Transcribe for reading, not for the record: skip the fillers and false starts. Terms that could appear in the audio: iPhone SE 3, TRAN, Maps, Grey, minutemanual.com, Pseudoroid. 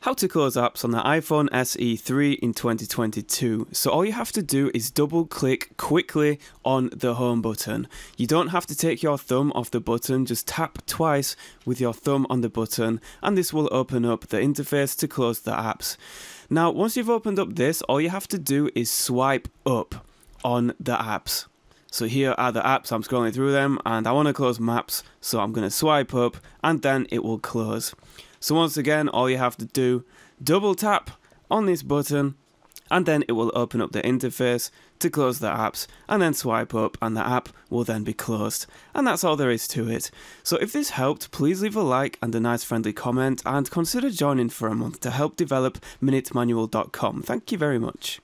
How to close apps on the iPhone SE 3 in 2022. So all you have to do is double click quickly on the home button. You don't have to take your thumb off the button, just tap twice with your thumb on the button and this will open up the interface to close the apps. Now once you've opened up this, all you have to do is swipe up on the apps. So here are the apps, I'm scrolling through them and I want to close Maps, so I'm going to swipe up and then it will close. So once again, all you have to do, double tap on this button and then it will open up the interface to close the apps, and then swipe up and the app will then be closed. And that's all there is to it. So if this helped, please leave a like and a nice friendly comment and consider joining for a month to help develop minutemanual.com. Thank you very much.